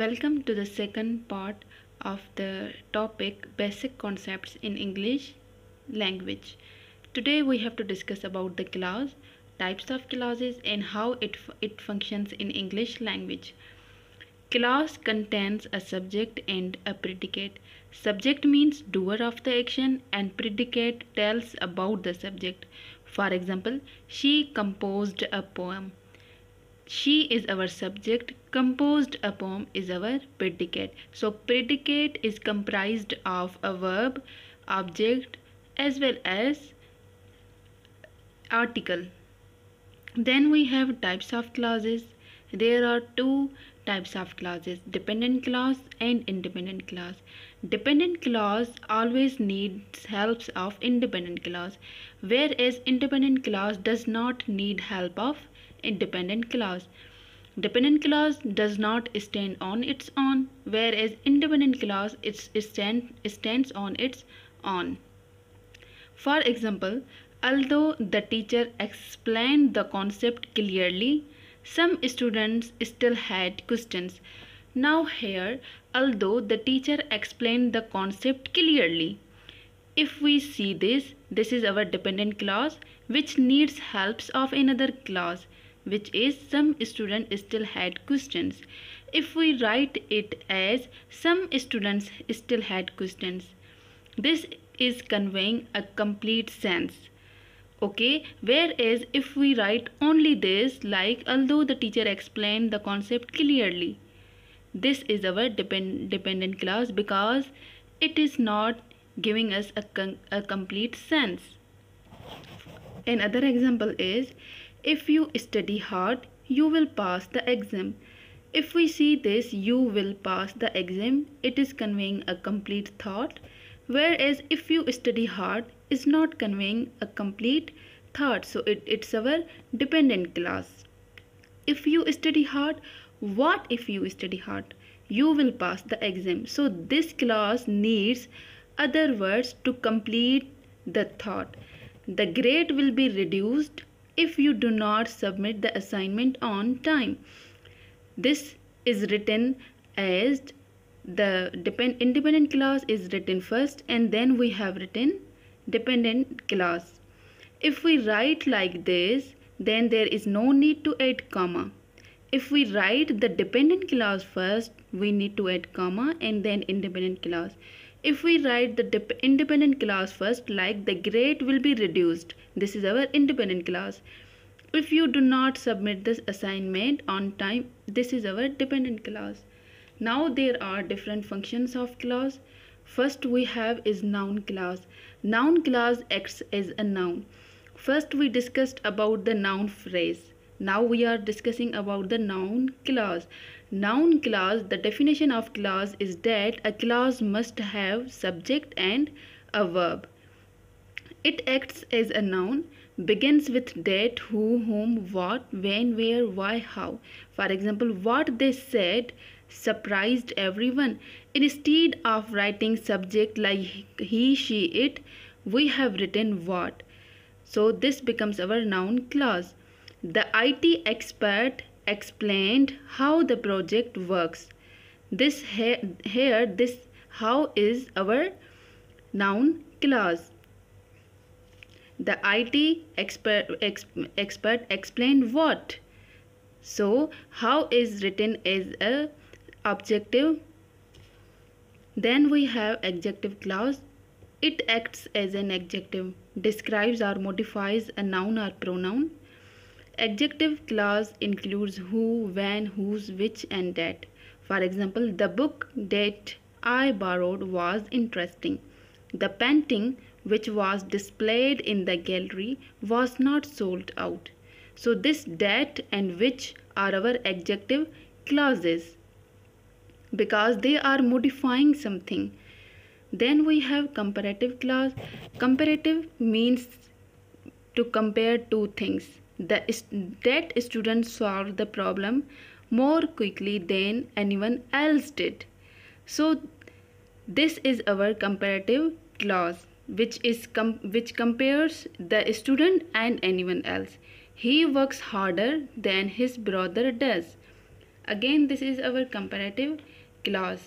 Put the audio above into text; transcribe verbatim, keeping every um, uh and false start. Welcome to the second part of the topic Basic Concepts in English Language. Today we have to discuss about the clause, types of clauses and how it, it functions in English language. Clause contains a subject and a predicate. Subject means doer of the action and predicate tells about the subject. For example, she composed a poem. She is our subject, composed a poem is our predicate. So predicate is comprised of a verb, object as well as article. Then we have types of clauses. There are two types of clauses, dependent clause and independent clause. Dependent clause always needs help of independent clause, whereas independent clause does not need help of independent clause. Dependent clause does not stand on its own, whereas independent clause it's, it stand, stands on its own. For example, although the teacher explained the concept clearly, some students still had questions. Now here, although the teacher explained the concept clearly, if we see this, this is our dependent clause which needs helps of another clause, which is some students still had questions. If we write it as some students still had questions, this is conveying a complete sense. Okay, whereas if we write only this, like although the teacher explained the concept clearly, this is our depend, dependent clause because it is not giving us a, a complete sense. Another example is, if you study hard, you will pass the exam. If we see this, you will pass the exam, it is conveying a complete thought. Whereas if you study hard is not conveying a complete thought. So it, it's our dependent clause. If you study hard, what if you study hard? You will pass the exam. So this clause needs other words to complete the thought. The grade will be reduced if you do not submit the assignment on time. This is written as the depend independent clause is written first and then we have written dependent clause. If we write like this, then there is no need to add comma. If we write the dependent clause first, we need to add comma and then independent clause. If we write the independent clause first, like the grade will be reduced, this is our independent clause. If you do not submit this assignment on time, this is our dependent clause. Now there are different functions of clause. First we have is noun clause. Noun clause acts as a noun. First we discussed about the noun phrase. Now we are discussing about the noun clause. Noun clause, the definition of clause is that a clause must have subject and a verb. It acts as a noun, begins with that, who, whom, what, when, where, why, how. For example, what they said surprised everyone. Instead of writing subject like he, she, it, we have written what. So this becomes our noun clause. The I T expert explained how the project works. This here, this how is our noun clause. The I T expert expert explained what. So how is written as a objective. Then we have adjective clause. It acts as an adjective, describes or modifies a noun or pronoun. Adjective clause includes who, when, whose, which and that. For example, the book that I borrowed was interesting. The painting which was displayed in the gallery was not sold out. So this that and which are our adjective clauses, because they are modifying something. Then we have comparative clause. Comparative means to compare two things. The, that student solved the problem more quickly than anyone else did. So this is our comparative clause, which is com which compares the student and anyone else. He works harder than his brother does. Again, this is our comparative clause.